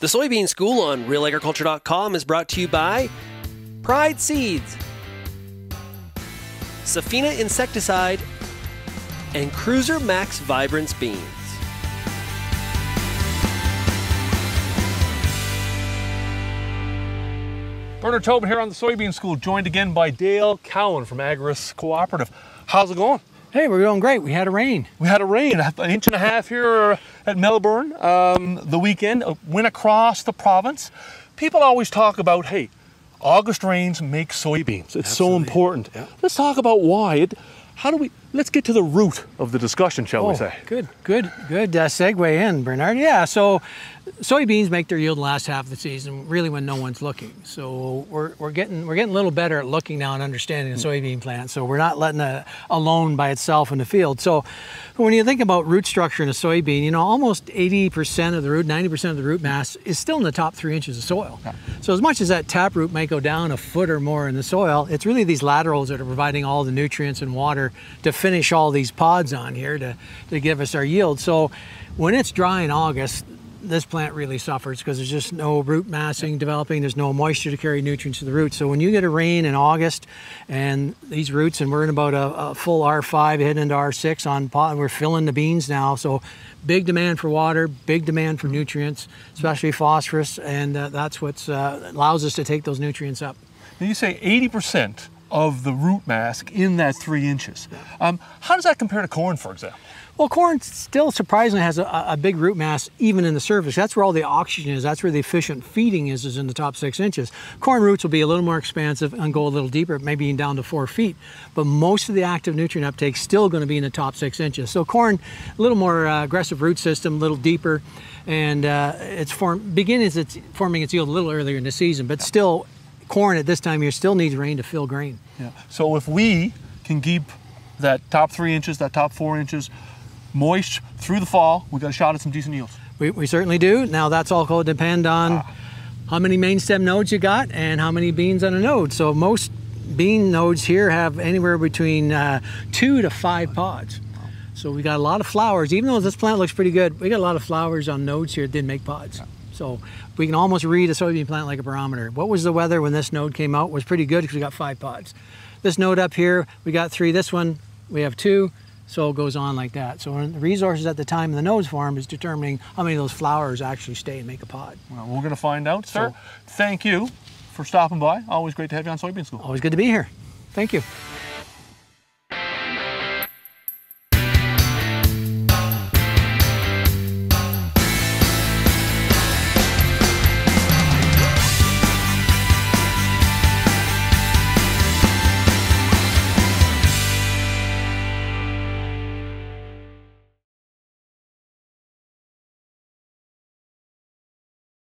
The Soybean School on RealAgriculture.com is brought to you by Pride Seeds, Safina Insecticide, and Cruiser Max Vibrance Beans. Bernard Tobin here on the Soybean School, joined again by Dale Cowan from AGRIS Cooperative. How's it going? Hey, we're doing great. We had a rain. We had a rain, an inch and a half here at Melbourne the weekend. Went across the province. People always talk about, hey, August rains make soybeans. It's absolutely so important. Yeah. Let's talk about why. Let's get to the root of the discussion, shall we say. Good segue in, Bernard. Yeah, so soybeans make their yield the last half of the season, really when no one's looking. So we're getting a little better at looking now and understanding the soybean plant. So we're not letting it alone by itself in the field. So when you think about root structure in a soybean, you know, almost 80% of the root, 90% of the root mass is still in the top 3 inches of soil. Yeah. So as much as that tap root might go down a foot or more in the soil, it's really these laterals that are providing all the nutrients and water to finish all these pods on here to give us our yield. So when it's dry in August, this plant really suffers because there's just no root massing developing. There's no moisture to carry nutrients to the roots. So when you get a rain in August and these roots, and we're in about a full R5 heading into R6 on pot, we're filling the beans now. So big demand for water, big demand for nutrients, especially phosphorus. And that's what allows us to take those nutrients up. Now you say 80% of the root mass in that 3 inches. How does that compare to corn, for example? Well, corn still surprisingly has a big root mass even in the surface. That's where all the oxygen is. That's where the efficient feeding is in the top 6 inches. Corn roots will be a little more expansive and go a little deeper, maybe down to 4 feet. But most of the active nutrient uptake is still going to be in the top 6 inches. So corn, a little more aggressive root system, a little deeper, and it's forming its yield a little earlier in the season, but still corn at this time of year still needs rain to fill grain. Yeah. So if we can keep that top 3 inches, that top 4 inches, moist through the fall, we got a shot at some decent yields. We certainly do. Now that's all going to depend on how many main stem nodes you got and how many beans on a node. So most bean nodes here have anywhere between 2 to 5 pods. So we got a lot of flowers. Even though this plant looks pretty good, we got a lot of flowers on nodes here that didn't make pods. Yeah. So we can almost read a soybean plant like a barometer. What was the weather when this node came out? It was pretty good because we got 5 pods. This node up here, we got 3. This one, we have 2. So it goes on like that. So the resources at the time of the nodes form is determining how many of those flowers actually stay and make a pod. Well, we're going to find out, sir. So, thank you for stopping by. Always great to have you on Soybean School. Always good to be here. Thank you.